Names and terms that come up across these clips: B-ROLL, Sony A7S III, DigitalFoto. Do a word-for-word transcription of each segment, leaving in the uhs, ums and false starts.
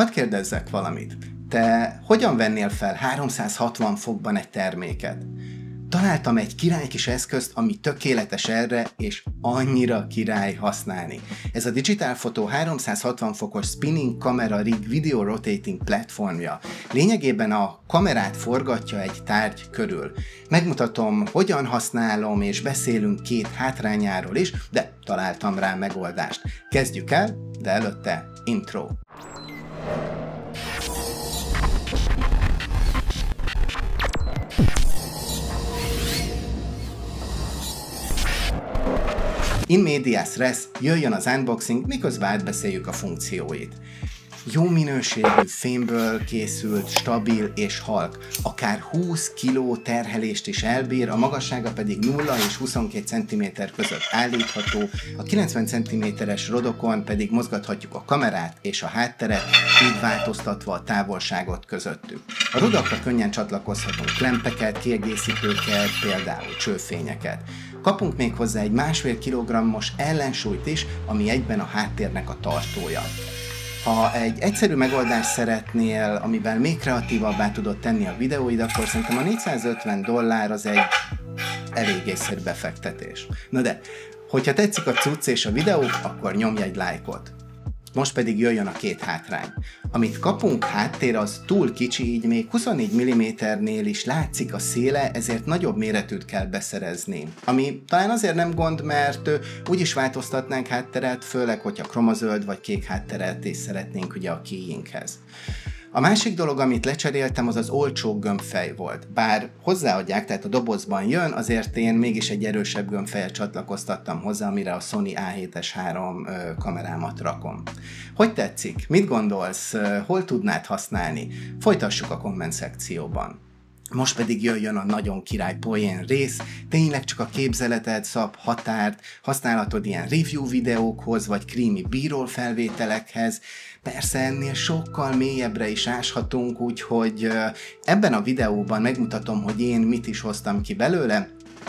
Hadd kérdezzek valamit. Te hogyan vennél fel háromszázhatvan fokban egy terméket? Találtam egy király kis eszközt, ami tökéletes erre, és annyira király használni. Ez a Digitalfoto háromszázhatvan fokos Spinning Camera Rig Video Rotating platformja. Lényegében a kamerát forgatja egy tárgy körül. Megmutatom, hogyan használom, és beszélünk két hátrányáról is, de találtam rá megoldást. Kezdjük el, de előtte intro. In medias res, jöjjön az unboxing, miközben átbeszéljük a funkcióit. Jó minőségű fémből készült, stabil és halk. Akár húsz kg terhelést is elbír, a magassága pedig nulla és huszonkettő centiméter között állítható, a kilencven centiméteres rodokon pedig mozgathatjuk a kamerát és a hátteret, így változtatva a távolságot közöttük. A rodakra könnyen csatlakozhatunk klempeket, kiegészítőket, például csőfényeket. Kapunk még hozzá egy másfél kilogrammos ellensúlyt is, ami egyben a háttérnek a tartója. Ha egy egyszerű megoldást szeretnél, amivel még kreatívabbá tudod tenni a videóid, akkor szerintem a négyszázötven dollár az egy elég észszerű befektetés. Na de, hogyha tetszik a cucc és a videó, akkor nyomj egy lájkot. Most pedig jöjjön a két hátrány. Amit kapunk, háttér az túl kicsi, így még huszonnégy milliméternél is látszik a széle, ezért nagyobb méretűt kell beszerezni. Ami talán azért nem gond, mert úgy is változtatnánk hátteret, főleg, hogyha kromazöld vagy kék hátteret is szeretnénk ugye a kéjinkhez. A másik dolog, amit lecseréltem, az az olcsó gömbfej volt. Bár hozzáadják, tehát a dobozban jön, azért én mégis egy erősebb gömbfejet csatlakoztattam hozzá, amire a Sony A hét S három kamerámat rakom. Hogy tetszik? Mit gondolsz? Hol tudnád használni? Folytassuk a komment szekcióban. Most pedig jöjjön a nagyon király poén rész, tényleg csak a képzeleted szab határt, használhatod ilyen review videókhoz, vagy creamy b-roll felvételekhez. Persze ennél sokkal mélyebbre is áshatunk, úgyhogy ebben a videóban megmutatom, hogy én mit is hoztam ki belőle,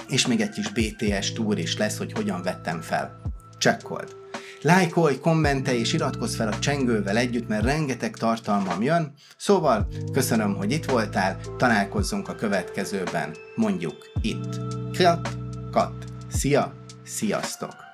és még egy kis bé té es túr is lesz, hogy hogyan vettem fel. Csekkold! Lájkolj, kommentelj és iratkozz fel a csengővel együtt, mert rengeteg tartalmam jön. Szóval köszönöm, hogy itt voltál, találkozzunk a következőben, mondjuk itt. Krat, kat, szia, sziasztok!